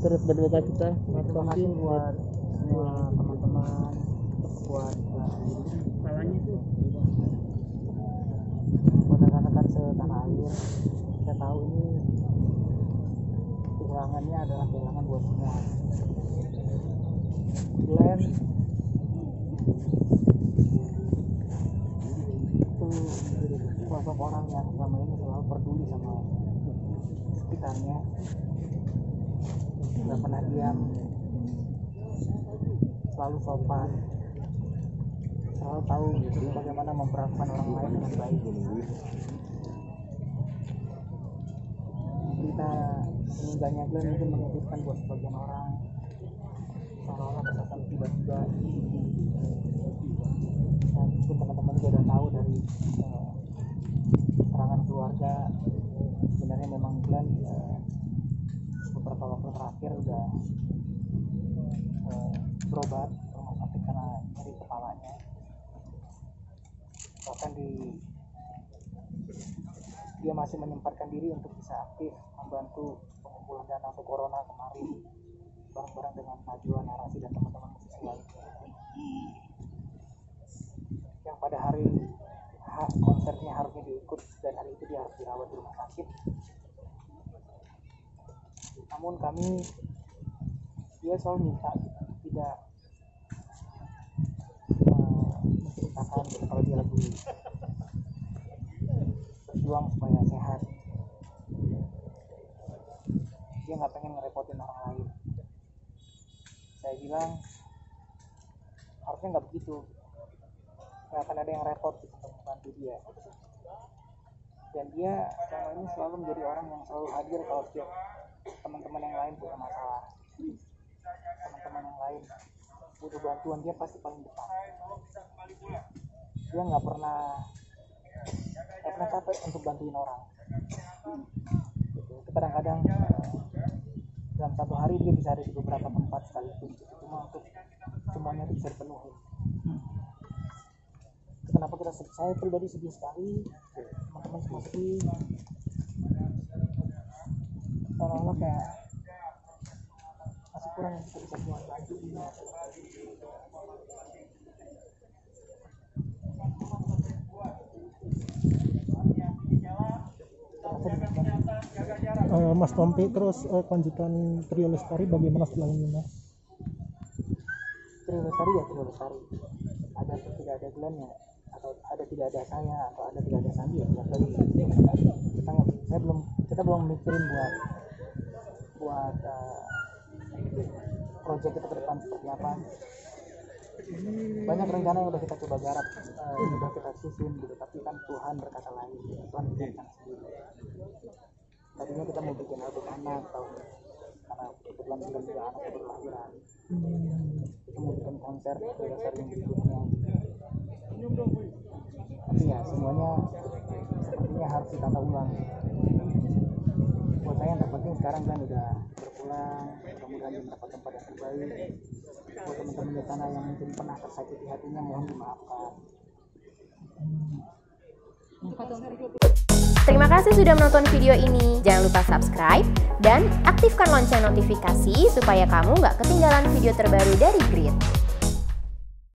terus berdoa kita terima kasih buat semua teman-teman, buat kalanya itu, buat rekan-rekan setanah air. Saya tahu ini kehilangannya adalah kehilangan buat semua. Glenn itu sosok orang yang selama ini selalu peduli sama sekitarnya, nggak pernah diam, selalu sopan, selalu tahu bagaimana memperlakukan orang lain dengan baik. Berita meninggalnya Glenn mungkin mengejutkan buat sebagian orang, seolah-olah kesalahan tiba-tiba. Dan mungkin teman-teman juga udah tahu dari serangan keluarga, sebenarnya memang Glenn beberapa waktu terakhir udah berobat rumah sakit karena nyeri kepalanya. Bahkan dia masih menyempatkan diri untuk bisa aktif membantu pengumpulan dana untuk corona kemarin bareng-bareng dengan Najwa, Narasi, dan teman-teman musisi lainnya yang pada hari konsernya harusnya diikut dan hari itu dia harus dirawat di rumah sakit. Namun kami, dia selalu minta tidak menceritakan kalau dia lagi berjuang supaya sehat. Dia nggak pengen ngerepotin orang lain. Saya bilang harusnya nggak begitu, nggak akan ada yang repot untuk membantu dia. Dan dia selama ini selalu menjadi orang yang selalu hadir kalau setiap teman-teman yang lain punya masalah, teman-teman yang lain butuh bantuan, dia pasti paling depan. Dia nggak pernah capek untuk bantuin orang. Kadang-kadang dalam satu hari dia bisa ada di beberapa tempat sekaligus, cuma untuk semuanya itu bisa dipenuhi. Kenapa kita sedih? Saya pribadi sedih sekali, teman-teman semua sedih. Seolah-olah kayak masih kurang yang kita bisa buat lagi. Mas Tompi, terus kelanjutan Trio Lestari bagaimana setelah ini, Mas? Trio Lestari ada atau tidak ada Glenn ya, atau ada tidak ada saya, atau ada tidak ada Sandi ya. Kita belum mikirin buat proyek kita ke depan seperti apa. Banyak rencana yang udah kita coba garap, udah kita susun gitu, tapi kan Tuhan berkata lain, Tuhan berkata sendiri. Tadinya kita mau bikin album anak, karena kebetulan belum juga anak berlahiran, kita mau bikin konser berdasar yang berikutnya. Tapi ya semuanya sepertinya harus ditata ulang. Buat saya yang terpenting sekarang kan udah berpulang, kemudian mendapat tempat yang terbaik. Buat teman-teman di sana yang mungkin pernah tersakiti hatinya, mohon dimaafkan. Terima kasih sudah menonton video ini. Jangan lupa subscribe dan aktifkan lonceng notifikasi supaya kamu nggak ketinggalan video terbaru dari Grid.